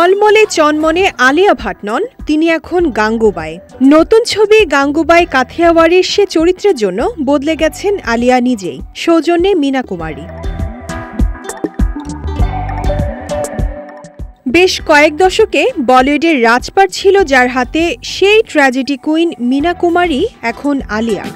ঝলমলে চনমনে আলিয়া ভাট নন, তিনি এখন গাঙ্গুবাই। নতুন ছবি গাঙ্গুবাই কাথিয়াওয়াড়ির সে চরিত্রের জন্য বদলে গেছেন আলিয়া নিজেই, সৌজন্যে মিনা কুমারী। বেশ কয়েক দশকে বলিউডের রাজপাট ছিল যার হাতে, সেই ট্র্যাজেডি কুইন মিনা কুমারী এখন আলিয়া।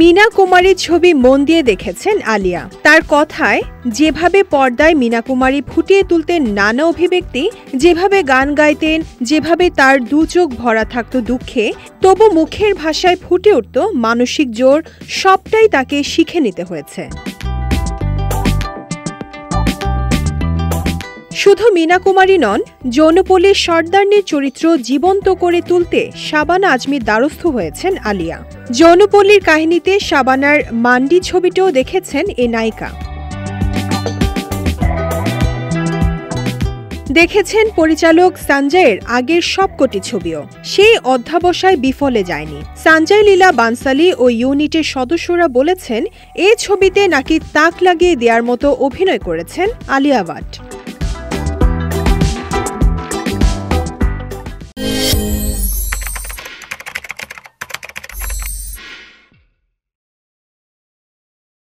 মিনা কুমারীর ছবি মন দিয়ে দেখেছেন আলিয়া। তার কথায়, যেভাবে পর্দায় মিনা কুমারী ফুটিয়ে তুলতেন নানা অভিব্যক্তি, যেভাবে গান গাইতেন, যেভাবে তার দু চোখ ভরা থাকত দুঃখে, তবু মুখের ভাষায় ফুটে উঠত মানসিক জোর, সবটাই তাকে শিখে নিতে হয়েছে। শুধু মিনা কুমারী নন, যৌনপল্লীর সর্দারনির চরিত্র জীবন্ত করে তুলতে শাবানা আজমির দ্বারস্থ হয়েছেন আলিয়া। যৌনপল্লীর কাহিনীতে শাবানার মান্ডি ছবিটাও দেখেছেন এ নায়িকা। দেখেছেন পরিচালক সঞ্জয়ের আগের সবকটি ছবিও। সেই অধ্যাবসায় বিফলে যায়নি। সঞ্জয় লীলা বানসালি ও ইউনিটের সদস্যরা বলেছেন, এ ছবিতে নাকি তাক লাগিয়ে দেওয়ার মতো অভিনয় করেছেন আলিয়া ভাট।